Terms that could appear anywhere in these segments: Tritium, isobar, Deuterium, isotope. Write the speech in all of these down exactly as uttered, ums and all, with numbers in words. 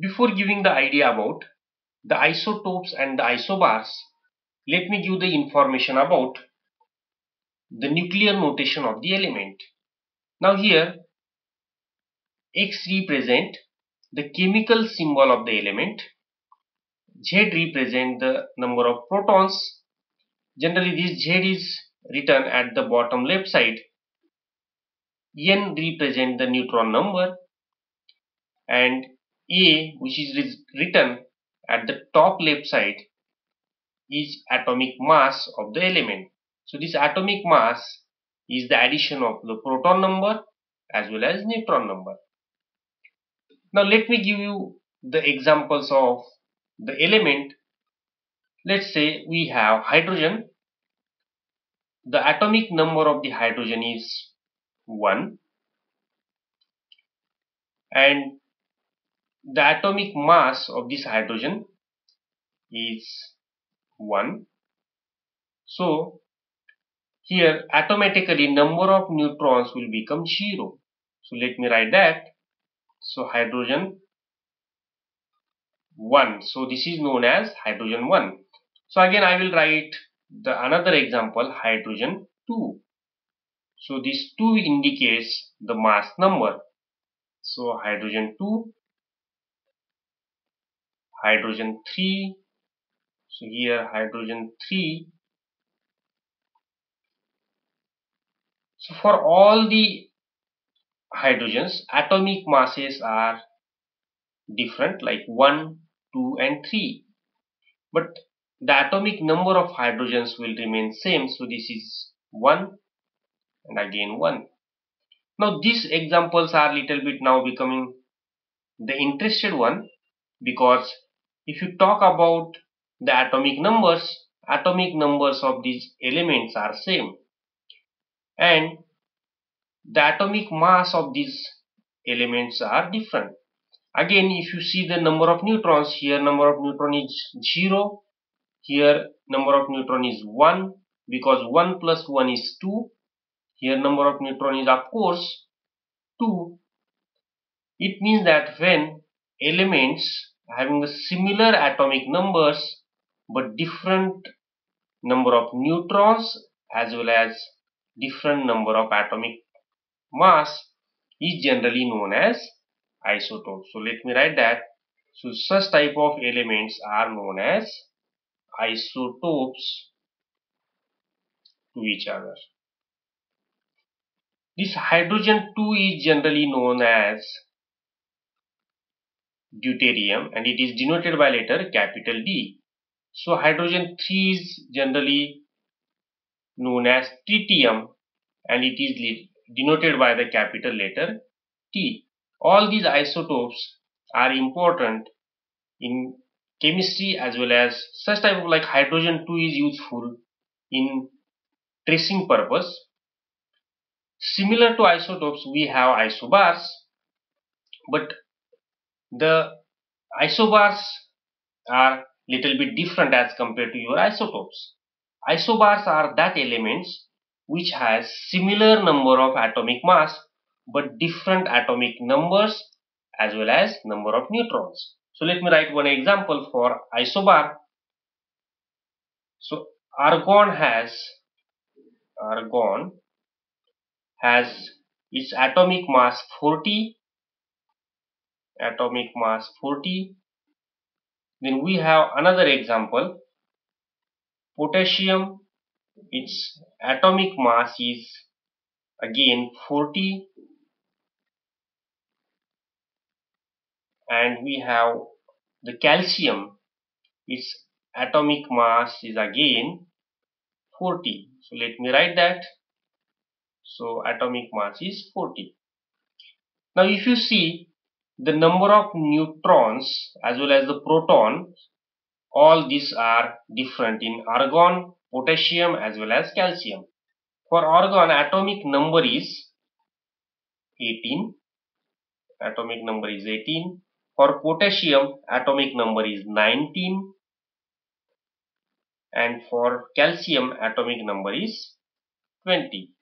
Before giving the idea about the isotopes and the isobars, let me give the information about the nuclear notation of the element. Now here X represent the chemical symbol of the element, Z represent the number of protons. Generally this Z is written at the bottom left side. N represent the neutron number and A, which is written at the top left side, is atomic mass of the element. So this atomic mass is the addition of the proton number as well as neutron number. Now let me give you the examples of the element. Let's say we have hydrogen. The atomic number of the hydrogen is one and the atomic mass of this hydrogen is one. So here automatically number of neutrons will become zero. So let me write that. So hydrogen one. So this is known as hydrogen one. So again I will write the another example, hydrogen two. So this two indicates the mass number. So hydrogen two, hydrogen three. So here hydrogen three. So for all the hydrogens, atomic masses are different, like one, two and three. But the atomic number of hydrogens will remain same. So this is one and again one. Now these examples are little bit now becoming the interested one, because if you talk about the atomic numbers, atomic numbers of these elements are same and the atomic mass of these elements are different. Again, if you see the number of neutrons, here number of neutron is zero, here number of neutron is one, because one plus one is two. Here number of neutron is of course two. It means that when elements having the similar atomic numbers but different number of neutrons as well as different number of atomic mass is generally known as isotope. So let me write that. So such type of elements are known as isotopes to each other. This hydrogen two is generally known as deuterium and it is denoted by letter capital D. So hydrogen three is generally known as tritium and it is denoted by the capital letter T. All these isotopes are important in chemistry as well as such type of, like hydrogen two is useful in tracing purpose. Similar to isotopes, we have isobars, but the isobars are little bit different as compared to your isotopes. Isobars are that elements which has similar number of atomic mass but different atomic numbers as well as number of neutrons. So let me write one example for isobar. So argon has argon has its atomic mass forty, atomic mass forty. Then we have another example, potassium, its atomic mass is again forty, and we have the calcium, its atomic mass is again forty. So let me write that. So atomic mass is forty. Now if you see the number of neutrons as well as the proton, all these are different in argon, potassium as well as calcium. For argon, atomic number is eighteen. Atomic number is eighteen. For potassium, atomic number is nineteen. And for calcium, atomic number is twenty.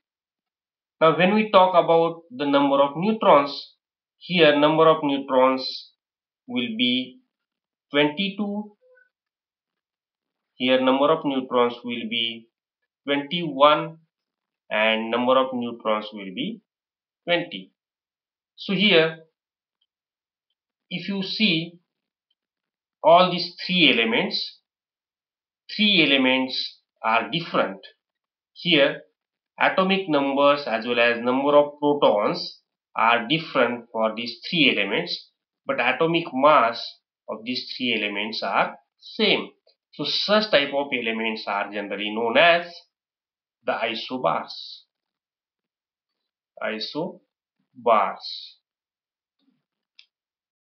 Now when we talk about the number of neutrons, here number of neutrons will be twenty-two. Here number of neutrons will be twenty-one and number of neutrons will be twenty. So here if you see all these three elements, three elements are different. Here atomic numbers as well as number of protons are different for these three elements, but atomic mass of these three elements are same. So such type of elements are generally known as the isobars. Isobars.